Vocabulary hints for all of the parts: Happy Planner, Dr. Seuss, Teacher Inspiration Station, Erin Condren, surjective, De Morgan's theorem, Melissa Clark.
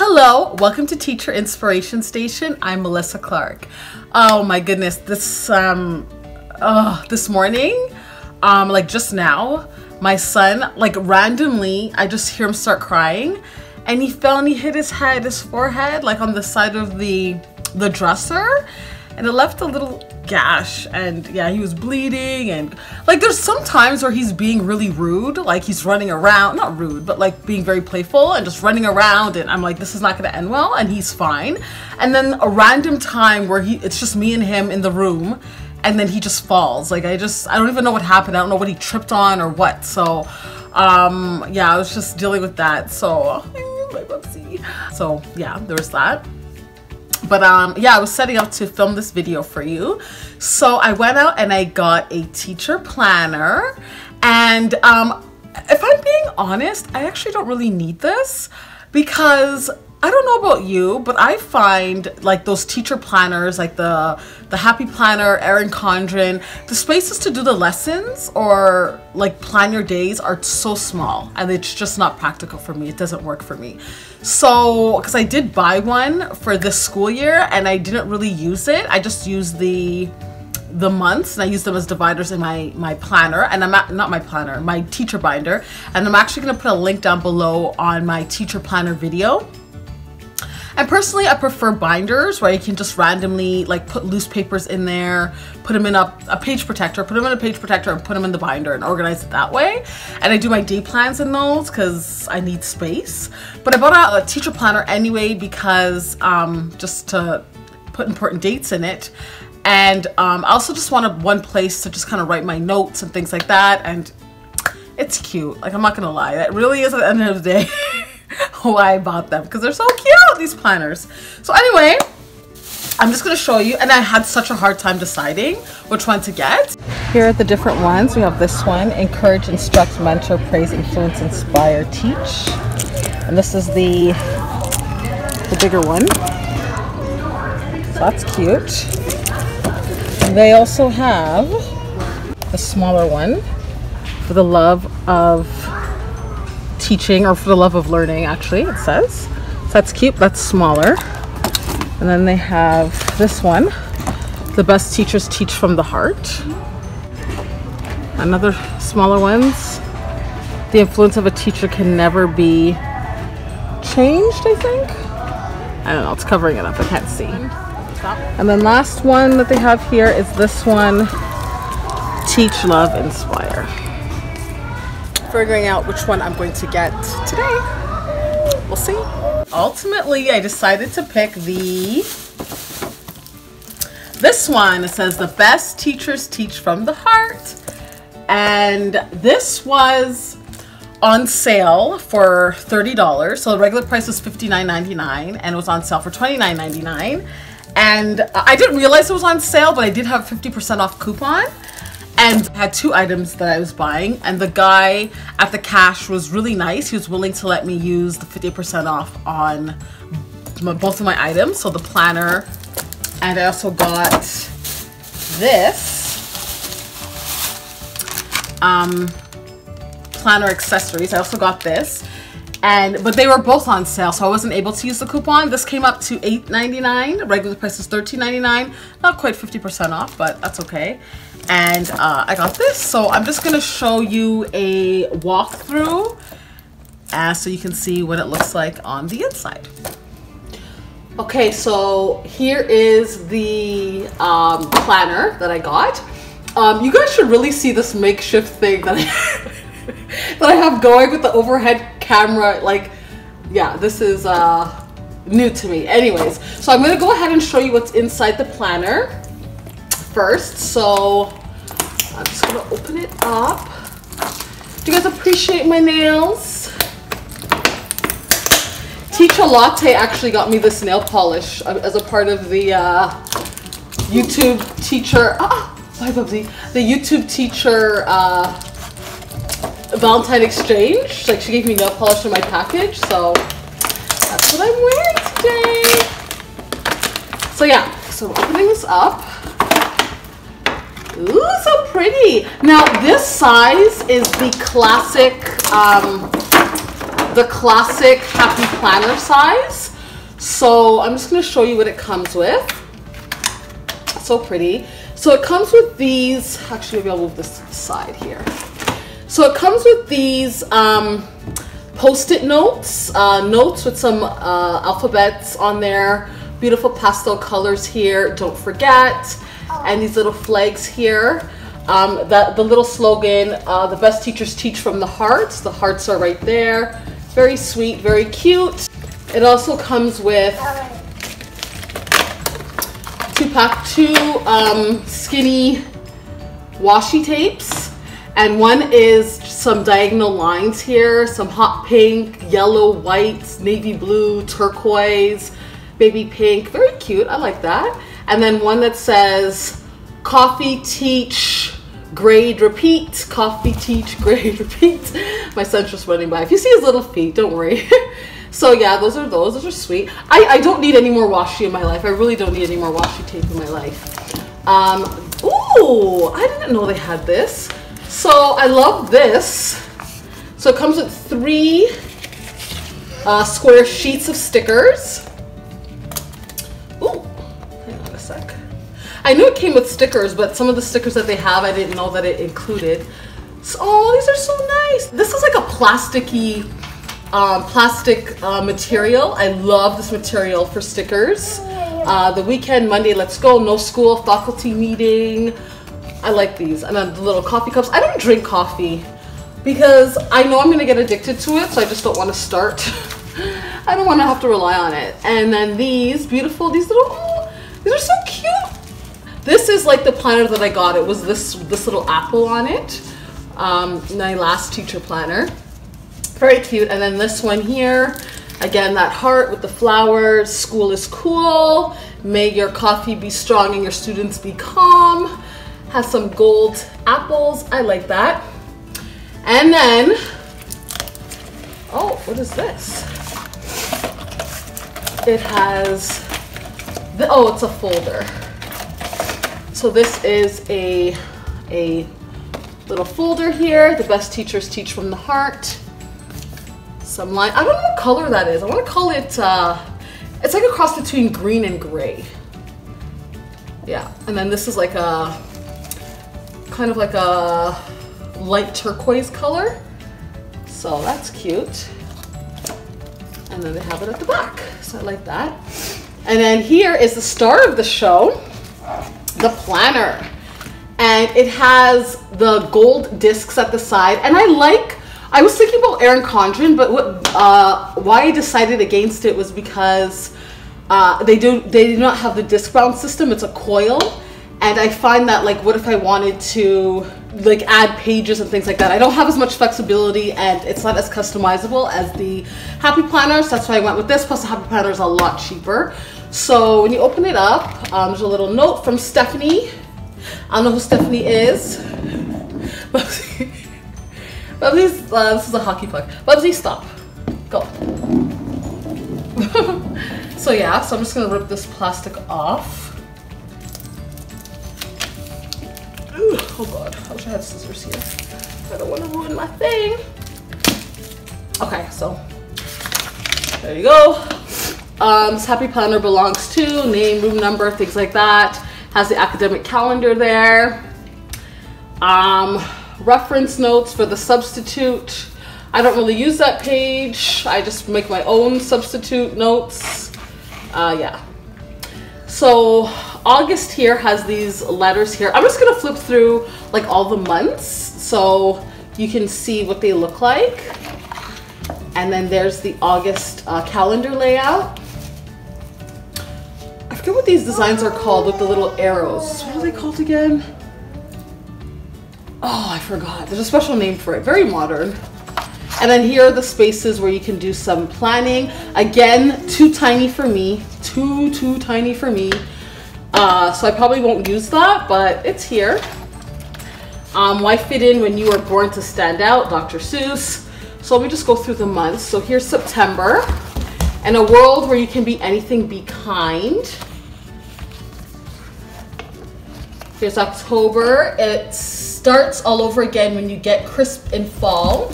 Hello, welcome to Teacher Inspiration Station. I'm Melissa Clark. Oh my goodness, this morning, like just now, my son, like randomly, I just hear him start crying, and he fell and he hit his head, his forehead, like on the side of the dresser, and it left a little gash, and yeah, he was bleeding. And like there's some times where he's being really rude, like he's running around, not rude, but like being very playful and just running around, and I'm like, this is not gonna end well, and he's fine. And then a random time where it's just me and him in the room, and then he just falls. Like I don't even know what happened. I don't know what he tripped on or what. So yeah, I was just dealing with that. So my whoopsie. So yeah, there's that. But yeah, I was setting up to film this video for you. So I went out and I got a teacher planner. And if I'm being honest, I actually don't really need this, because I don't know about you, but I find like those teacher planners, like the Happy Planner, Erin Condren, the spaces to do the lessons or like plan your days are so small, and it's just not practical for me. It doesn't work for me. So, because I did buy one for this school year and I didn't really use it. I just used the months, and I use them as dividers in my planner, and my teacher binder. And I'm actually going to put a link down below on my teacher planner video. And personally, I prefer binders where you can just randomly like put loose papers in there, put them in a page protector, put them in a page protector, and put them in the binder and organize it that way. And I do my day plans in those because I need space. But I bought a teacher planner anyway because just to put important dates in it. And I also just wanted one place to just kind of write my notes and things like that. And it's cute. Like, I'm not going to lie. That really is, at the end of the day, why I bought them, because they're so cute, these planners. So anyway, I'm just going to show you, and I had such a hard time deciding which one to get. Here are the different ones. We have this one, Encourage, Instruct, Mentor, Praise, Influence, Inspire, Teach. And this is the bigger one. So that's cute. And they also have a smaller one, For the Love of Teaching, or For the Love of Learning, actually it says. So that's cute, that's smaller. And then they have this one, The Best Teachers Teach from the Heart. Another smaller ones, The Influence of a Teacher Can Never Be Changed, I think. I don't know, it's covering it up, I can't see. And then last one that they have here is this one, Teach, Love, Inspire. Figuring out which one I'm going to get today. We'll see. Ultimately, I decided to pick this one. It says The Best Teachers Teach from the Heart. And this was on sale for $30. So the regular price was $59.99, and it was on sale for $29.99. And I didn't realize it was on sale, but I did have 50% off coupon, and I had two items that I was buying, and the guy at the cash was really nice. He was willing to let me use the 50% off on both of my items, so the planner, and I also got this planner accessories. I also got this. But they were both on sale, so I wasn't able to use the coupon. This came up to $8.99. Regular price is $13.99. Not quite 50% off, but that's okay. And I got this, so I'm just going to show you a walkthrough so you can see what it looks like on the inside. Okay, so here is the planner that I got. You guys should really see this makeshift thing that I have going with the overhead camera. Like, yeah, this is new to me. Anyways, so I'm gonna go ahead and show you what's inside the planner first. So I'm just gonna open it up. Do you guys appreciate my nails? Teacher Latte actually got me this nail polish as a part of the YouTube teacher the YouTube teacher Valentine exchange. Like, she gave me nail polish in my package, so that's what I'm wearing today. So yeah, so opening this up. Ooh, so pretty. Now this size is the classic the classic Happy Planner size. So I'm just going to show you what it comes with. So pretty. So it comes with these, actually maybe I'll move this to the side here. So it comes with these post-it notes, notes with some alphabets on there, beautiful pastel colors here, don't forget, and these little flags here. The little slogan, the best teachers teach from the hearts. The hearts are right there. Very sweet, very cute. It also comes with two skinny washi tapes, and one is some diagonal lines here, some hot pink, yellow, white, navy blue, turquoise, baby pink, very cute, I like that. And then one that says coffee, teach, grade, repeat, coffee, teach, grade, repeat. My son's just running by. If you see his little feet, don't worry. So yeah, those are sweet. I don't need any more washi in my life. I really don't need any more washi tape in my life. Ooh, I didn't know they had this. So I love this. So it comes with three square sheets of stickers. Ooh, hang on a sec. I knew it came with stickers, but some of the stickers that they have, I didn't know that it included. So, oh, these are so nice. This is like a plasticky, plastic material. I love this material for stickers. The weekend, Monday, let's go, no school, faculty meeting. I like these. And then the little coffee cups. I don't drink coffee because I know I'm going to get addicted to it, so I just don't want to start. I don't want to have to rely on it. And then these beautiful, these little, oh, these are so cute. This is like the planner that I got. It was this little apple on it. My last teacher planner. Very cute. And then this one here, again, that heart with the flowers. School is cool. May your coffee be strong and your students be calm. Has some gold apples. I like that. And then, oh, what is this? It has, oh, it's a folder. So this is a little folder here. The best teachers teach from the heart. Some line, I don't know what color that is. I want to call it, it's like a cross between green and gray. Yeah, and then this is like a, kind of like a light turquoise color. So that's cute. And then they have it at the back. So I like that. And then here is the star of the show, the planner. And it has the gold discs at the side. And I was thinking about Erin Condren, but why I decided against it was because they do not have the disc bound system. It's a coil, and I find that, like, what if I wanted to, like, add pages and things like that? I don't have as much flexibility, and it's not as customizable as the Happy Planners. That's why I went with this. Plus, the Happy Planner is a lot cheaper. So when you open it up, there's a little note from Stephanie. I don't know who Stephanie is, but Bubsy's, this is a hockey puck. Bubsy, stop. Go. So yeah, so I'm just gonna rip this plastic off. Ooh, oh God, I wish I had scissors here. I don't wanna ruin my thing. Okay, so there you go. This Happy Planner belongs to, name, room number, things like that. Has the academic calendar there. Reference notes for the substitute. I don't really use that page. I just make my own substitute notes. Yeah. So August here has these letters here. I'm just gonna flip through like all the months so you can see what they look like. And then there's the August calendar layout. I forget what these designs are called with the little arrows. What are they called again? Oh, I forgot. There's a special name for it. Very modern. And then here are the spaces where you can do some planning. Again, too tiny for me. Too tiny for me. So I probably won't use that, but it's here. Why fit in when you were born to stand out? Dr. Seuss. So let me just go through the months. So here's September. And a world where you can be anything, be kind. Here's October. It starts all over again when you get crisp in fall.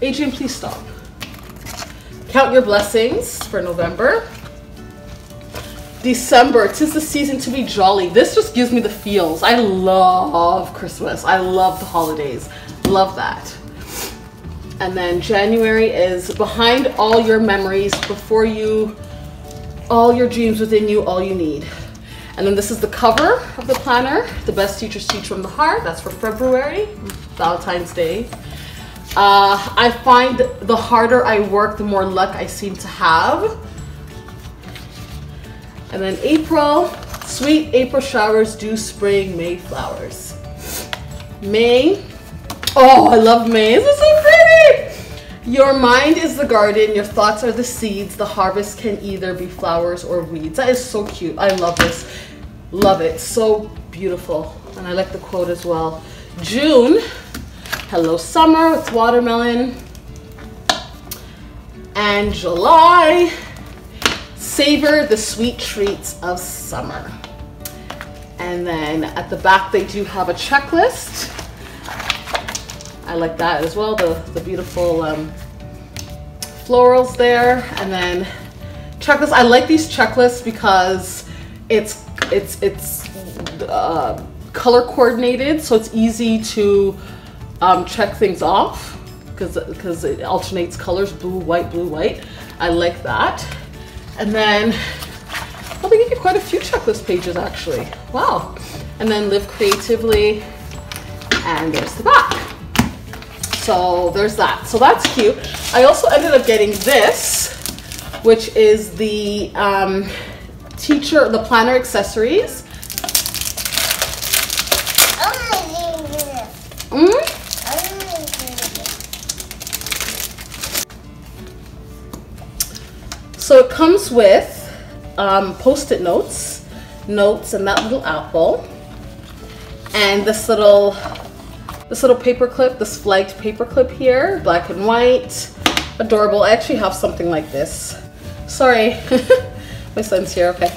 Adrian, please stop. Count your blessings for November. December, 'tis the season to be jolly. This just gives me the feels. I love Christmas. I love the holidays. Love that. And then January is behind all your memories, before you, all your dreams within you, all you need. And then this is the cover of the planner. The best teachers teach from the heart. That's for February, Valentine's Day. I find the harder I work, the more luck I seem to have. And then April, sweet April showers, dew spring, May flowers. May, oh, I love May. This is so pretty. Your mind is the garden, your thoughts are the seeds. The harvest can either be flowers or weeds. That is so cute. I love this. Love it. So beautiful. And I like the quote as well. June, hello summer, it's watermelon. And July, savor the sweet treats of summer. And then at the back they do have a checklist. I like that as well, the beautiful florals there. And then checklists. I like these checklists because it's color coordinated, so it's easy to check things off because it alternates colors, blue, white, blue, white. I like that. And then well, they give you quite a few checklist pages actually. Wow. And then live creatively, and there's the back. So there's that. So that's cute. I also ended up getting this, which is the the planner accessories. So it comes with post-it notes, and that little apple, and this little paper clip, this flagged paper clip here, black and white, adorable. I actually have something like this. Sorry, my son's here, okay.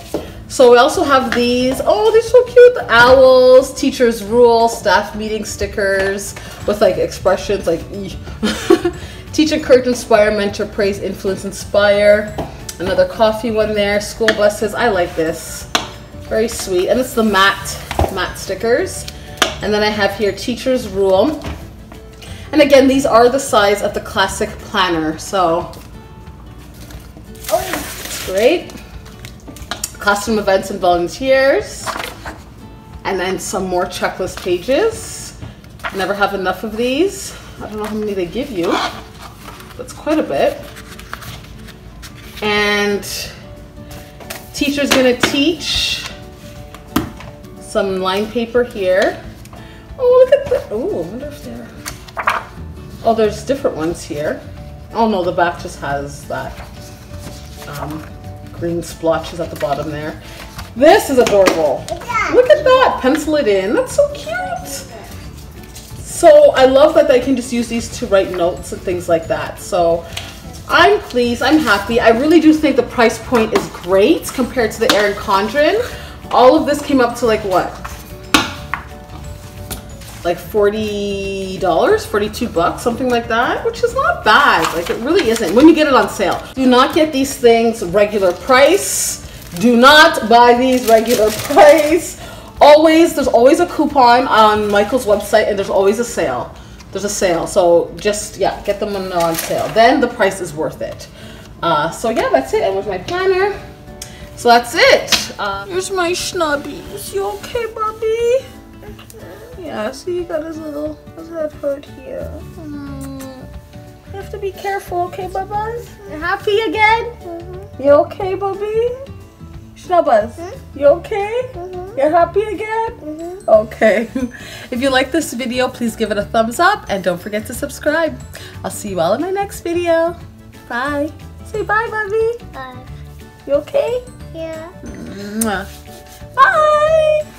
So we also have these, oh, they're so cute, the owls, teacher's rule, staff meeting stickers with like expressions like, teach, encourage, inspire, mentor, praise, influence, inspire. Another coffee one there, school buses, I like this. Very sweet, and it's the matte stickers. And then I have here teacher's rule. And again, these are the size of the classic planner. So, it's great. Classroom events and volunteers. And then some more checklist pages. Never have enough of these. I don't know how many they give you. That's quite a bit. And teacher's gonna teach. Some lined paper here. Oh, look at the, oh, I wonder if they're, oh, there's different ones here. Oh no, the back just has that green splotches at the bottom there. This is adorable. Look at that, pencil it in. That's so cute. So I love that I can just use these to write notes and things like that. So I'm pleased, I'm happy. I really do think the price point is great compared to the Erin Condren. All of this came up to like what? Like $40, 42 bucks, something like that, which is not bad. Like it really isn't when you get it on sale. Do not get these things regular price. Do not buy these regular price. Always, there's always a coupon on Michael's website and there's always a sale. There's a sale. So just, yeah, get them when they're on sale. Then the price is worth it. So yeah, that's it. And with my planner. So that's it. Here's my schnubbies. You okay, Bobby? Yeah, see, you got his head hurt here. You have to be careful, okay, Bubba? You happy again? You okay, Bobby? Schnubbas, you okay? You're happy again? Okay. If you like this video, please give it a thumbs up and don't forget to subscribe. I'll see you all in my next video. Bye. Say bye, Bobby. Bye. You okay? Yeah. Mwah. Bye.